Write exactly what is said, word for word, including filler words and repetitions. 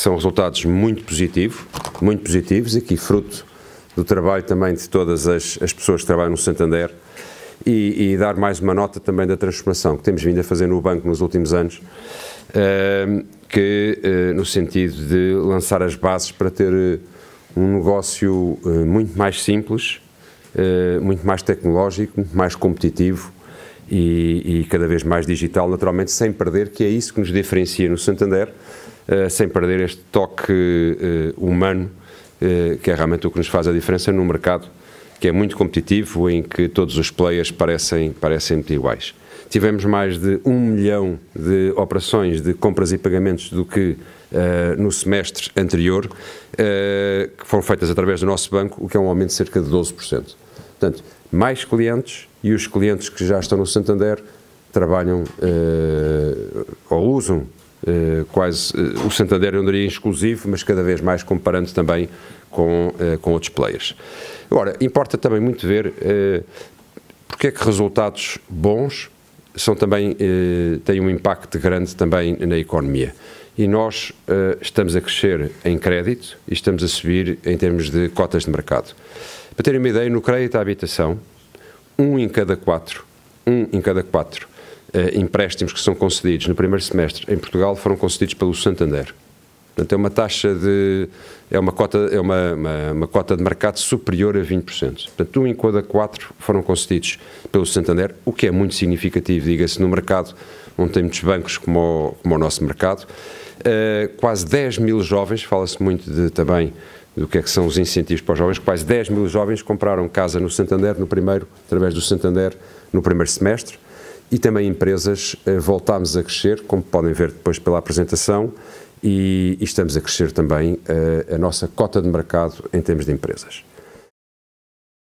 que são resultados muito positivos, muito positivos, aqui fruto do trabalho também de todas as, as pessoas que trabalham no Santander, e, e dar mais uma nota também da transformação que temos vindo a fazer no banco nos últimos anos, eh, que eh, no sentido de lançar as bases para ter eh, um negócio eh, muito mais simples, eh, muito mais tecnológico, muito mais competitivo e, e cada vez mais digital, naturalmente, sem perder, que é isso que nos diferencia no Santander, eh, sem perder este toque eh, humano, eh, que é realmente o que nos faz a diferença num mercado que é muito competitivo, em que todos os players parecem, parecem muito iguais. Tivemos mais de um milhão de operações de compras e pagamentos do que uh, no semestre anterior, uh, que foram feitas através do nosso banco, o que é um aumento de cerca de doze por cento. Portanto, mais clientes, e os clientes que já estão no Santander trabalham uh, ou usam Uh, quase uh, o Santander, eu diria exclusivo, mas cada vez mais comparando também com, uh, com outros players. Agora, importa também muito ver uh, porque é que resultados bons são também, uh, têm um impacto grande também na economia. E nós uh, estamos a crescer em crédito e estamos a subir em termos de cotas de mercado. Para terem uma ideia, no crédito à habitação, um em cada quatro, um em cada quatro Uh, empréstimos que são concedidos no primeiro semestre em Portugal foram concedidos pelo Santander. Portanto, é uma taxa de... é uma cota, é uma, uma, uma cota de mercado superior a vinte por cento. Portanto, um em cada quatro foram concedidos pelo Santander, o que é muito significativo, diga-se, no mercado onde tem muitos bancos como o, como o nosso mercado. Uh, quase dez mil jovens, fala-se muito de, também do que é que são os incentivos para os jovens, quase dez mil jovens compraram casa no Santander, no primeiro, através do Santander, no primeiro semestre. E também empresas, voltámos a crescer, como podem ver depois pela apresentação, e, e estamos a crescer também a, a nossa cota de mercado em termos de empresas.